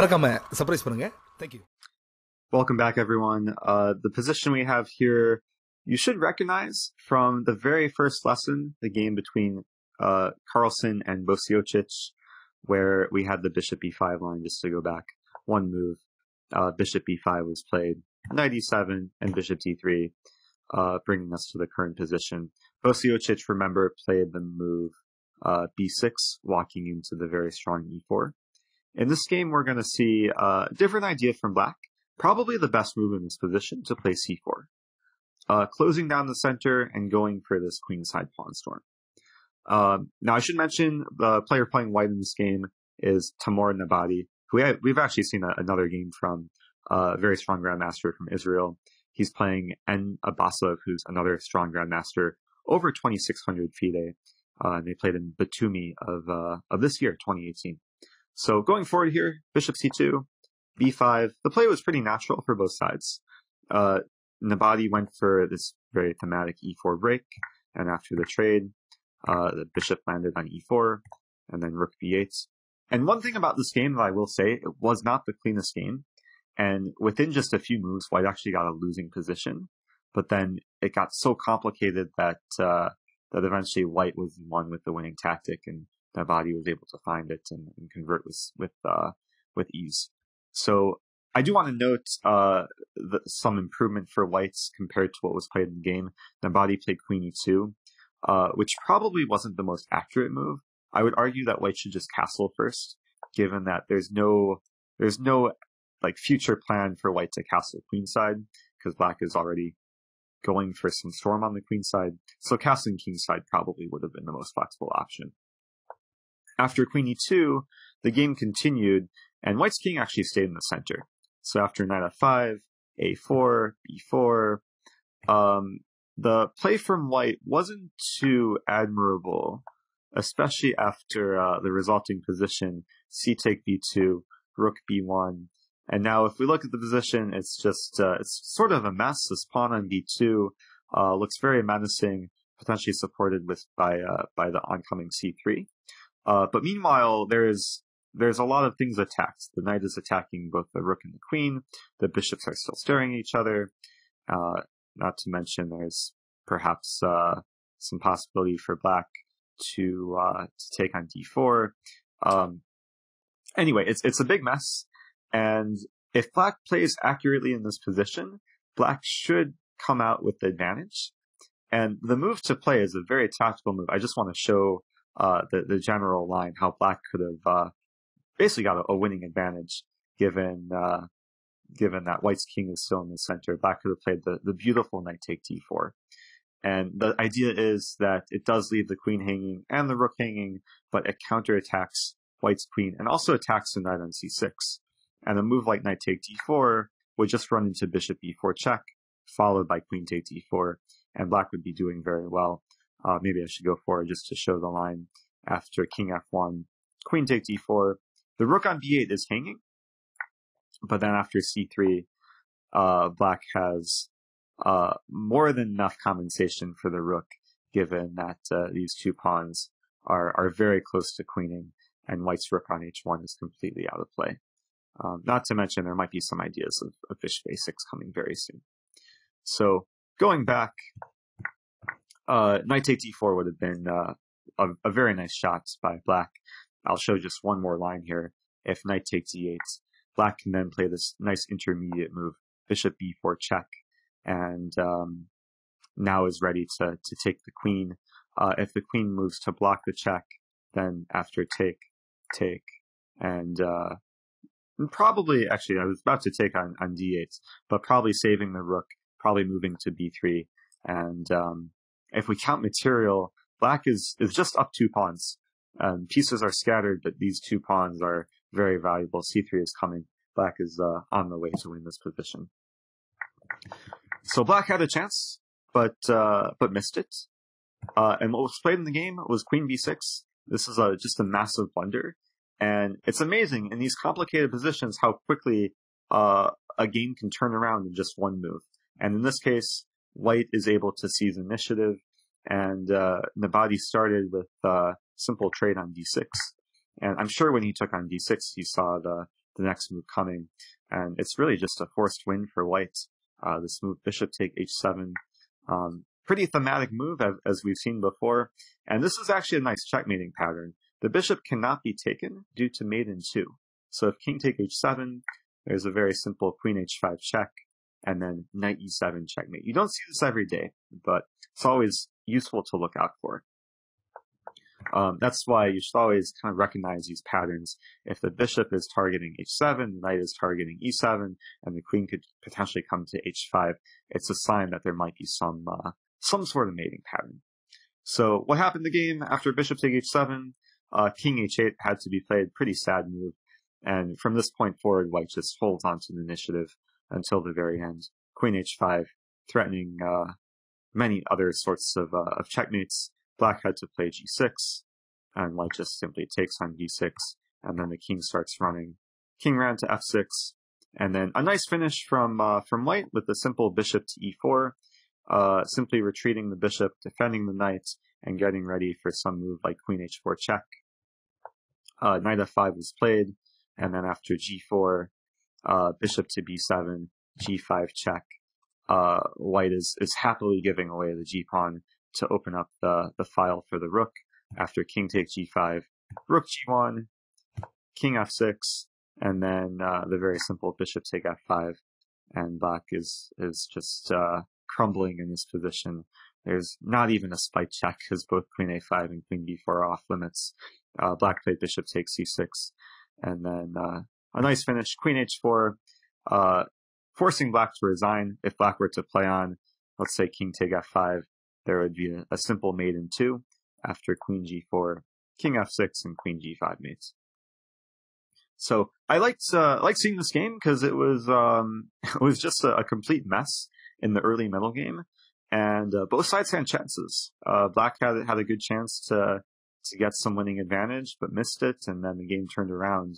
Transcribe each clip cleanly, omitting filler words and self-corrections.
மறக்காம சர்ப்ரைஸ் பண்ணுங்க. Thank you. Welcome back, everyone. The position we have here, you should recognize from the very first lesson, the game between Carlsen and Bosiocic, where we had the bishop b5 line, just to go back one move. Bishop b5 was played, knight e7, and bishop d3, bringing us to the current position. Bosiocic, remember, played the move b6, walking into the very strong e4. In this game, we're going to see a different idea from Black. Probably the best move in this position to play c4, closing down the center and going for this queenside pawn storm. Now, I should mention the player playing white in this game is Tamir Nabaty, who we've actually seen another game from, a very strong grandmaster from Israel. He's playing N. Abasov, who's another strong grandmaster, over 2,600 FIDE, and they played in Batumi of this year, 2018. So going forward here, bishop c2, b5. The play was pretty natural for both sides. Nabaty went for this very thematic e4 break, and after the trade, the bishop landed on e4, and then rook b8. And one thing about this game that I will say, it was not the cleanest game, and within just a few moves, white actually got a losing position, but then it got so complicated that that eventually white was the one with the winning tactic, and Nabaty was able to find it and convert with ease. So I do want to note some improvement for whites compared to what was played in the game. Nabaty played queen e2, which probably wasn't the most accurate move. I would argue that white should just castle first, given that there's no like future plan for white to castle queenside, because black is already going for some storm on the queenside. So castling kingside probably would have been the most flexible option. After queen e2, the game continued, and white's king actually stayed in the center. So after knight f5, a4, b4, the play from white wasn't too admirable, especially after the resulting position, c take b2, rook b1. And now if we look at the position, it's just it's sort of a mess. This pawn on b2 looks very menacing, potentially supported by the oncoming c3. But meanwhile, there's a lot of things attacked. The knight is attacking both the rook and the queen. The bishops are still staring at each other. Not to mention there's perhaps some possibility for black to take on d4. Anyway, it's a big mess. And if black plays accurately in this position, black should come out with the advantage. And the move to play is a very tactical move. I just want to show the general line, how black could have basically got a winning advantage, given that white's king is still in the center. Black could have played the beautiful knight take d4. And the idea is that it does leave the queen hanging and the rook hanging, but it counterattacks white's queen and also attacks the knight on c6. And a move like knight take d4 would just run into bishop e4 check, followed by queen take d4, and black would be doing very well. Maybe I should go forward just to show the line after king f1, queen take d4. The rook on b8 is hanging, but then after c3, black has more than enough compensation for the rook, given that these two pawns are very close to queening, and white's rook on h1 is completely out of play. Not to mention there might be some ideas of bishop a6 coming very soon. So going back, knight take d4 would have been a very nice shot by black. I'll show just one more line here. If knight take d8, black can then play this nice intermediate move, bishop b4 check, and now is ready to take the queen. If the queen moves to block the check, then after take, and probably, actually, I was about to take on d8, but probably saving the rook, probably moving to b3, and if we count material, black is just up two pawns. Pieces are scattered, but these two pawns are very valuable. C3 is coming. Black is on the way to win this position. So black had a chance, but missed it. And what was played in the game was queen b6. This is just a massive blunder. And it's amazing in these complicated positions how quickly a game can turn around in just one move. And in this case, white is able to seize initiative, and Nabaty started with a simple trade on d6. And I'm sure when he took on d6, he saw the the next move coming. And it's really just a forced win for white. This move, bishop take h7. Pretty thematic move, as we've seen before. And this is actually a nice checkmating pattern. The bishop cannot be taken due to maiden 2. So if king take h7, there's a very simple queen h5 check, and then knight e7 checkmate. You don't see this every day, but it's always useful to look out for. That's why you should always kind of recognize these patterns. If the bishop is targeting h7, the knight is targeting e7, and the queen could potentially come to h5, it's a sign that there might be some sort of mating pattern. So what happened in the game after bishop took h7? King h8 had to be played, pretty sad move. And from this point forward, white just holds onto the initiative until the very end. Queen h5, threatening many other sorts of checkmates. Black had to play g6, and white just simply takes on g6, and then the king starts running. King ran to f6, and then a nice finish from white with the simple bishop to e4, simply retreating the bishop, defending the knight, and getting ready for some move like queen h4 check. Knight f5 was played, and then after g4, bishop to b7, g5 check. White is happily giving away the g-pawn to open up the file for the rook. After king takes g5, rook g1, king f6, and then the very simple bishop take f5, and black is just crumbling in this position. There's not even a spike check, because both queen a5 and queen b4 are off limits. Black played bishop takes c6, and then a nice finish, queen h4, forcing black to resign. If black were to play on, let's say king take f5, there would be a simple maiden 2 after queen g4, king f6, and queen g5 mates. So I liked seeing this game because it was just a complete mess in the early middle game, and both sides had chances. Black had a good chance to get some winning advantage, but missed it, and then the game turned around.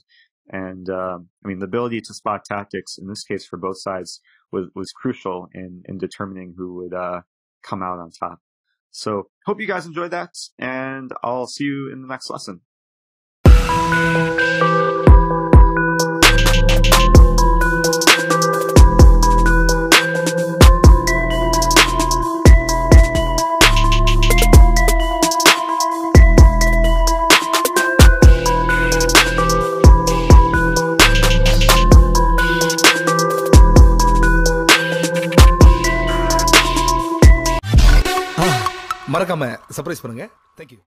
And I mean, the ability to spot tactics in this case for both sides was crucial in determining who would come out on top. So hope you guys enjoyed that, and I'll see you in the next lesson. மறக்காம surprise பண்ணுங்க. Thank you.